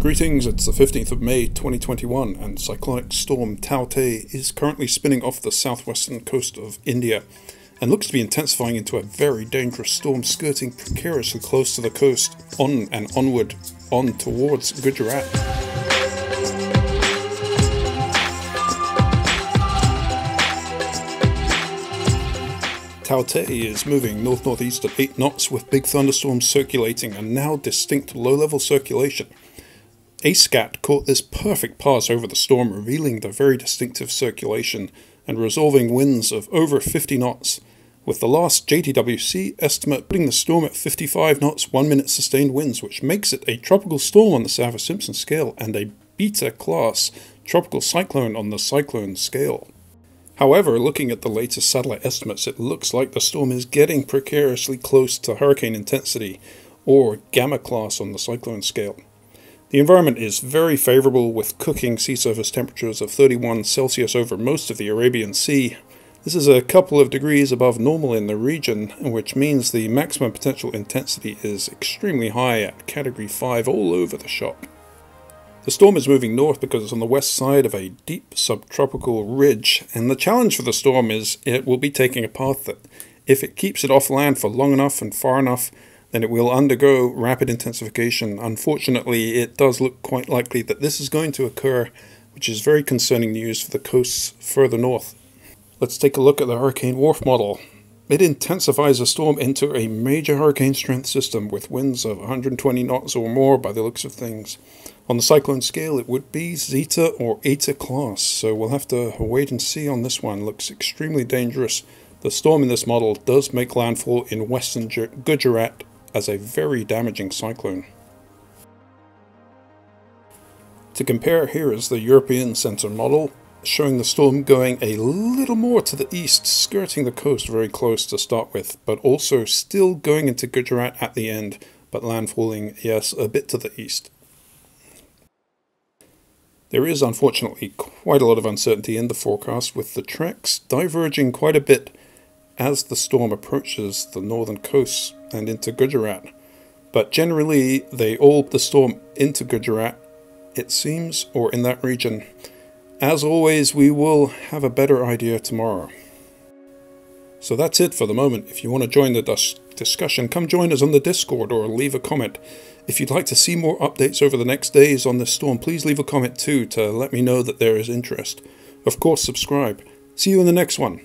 Greetings, it's the 15th of May 2021 and cyclonic storm Taute is currently spinning off the southwestern coast of India and looks to be intensifying into a very dangerous storm skirting precariously close to the coast, on and onward, on towards Gujarat. Taute is moving north-northeast at 8 knots with big thunderstorms circulating and now distinct low-level circulation. ASCAT caught this perfect pass over the storm, revealing the very distinctive circulation and resolving winds of over 50 knots, with the last JTWC estimate putting the storm at 55 knots 1-minute sustained winds, which makes it a tropical storm on the Saffir-Simpson scale and a beta-class tropical cyclone on the cyclone scale. However, looking at the latest satellite estimates, it looks like the storm is getting precariously close to hurricane intensity, or gamma-class on the cyclone scale. The environment is very favourable, with cooking sea surface temperatures of 31 Celsius over most of the Arabian Sea. This is a couple of degrees above normal in the region, which means the maximum potential intensity is extremely high at Category 5 all over the shop. The storm is moving north because it's on the west side of a deep subtropical ridge, and the challenge for the storm is it will be taking a path that, if it keeps it off land for long enough and far enough, then it will undergo rapid intensification. Unfortunately, it does look quite likely that this is going to occur, which is very concerning news for the coasts further north. Let's take a look at the Hurricane Warf model. It intensifies a storm into a major hurricane strength system with winds of 120 knots or more by the looks of things. On the cyclone scale, it would be Zeta or Eta class, so we'll have to wait and see on this one. Looks extremely dangerous. The storm in this model does make landfall in western Gujarat as a very damaging cyclone. To compare, here is the European Centre model, showing the storm going a little more to the east, skirting the coast very close to start with, but also still going into Gujarat at the end, but landfalling, yes, a bit to the east. There is unfortunately quite a lot of uncertainty in the forecast, with the tracks diverging quite a bit as the storm approaches the northern coasts and into Gujarat, but generally they all the storm into Gujarat, it seems, or in that region. As always, we will have a better idea tomorrow. So that's it for the moment. If you want to join the discussion, come join us on the Discord or leave a comment. If you'd like to see more updates over the next days on this storm, please leave a comment too to let me know that there is interest. Of course, subscribe. See you in the next one.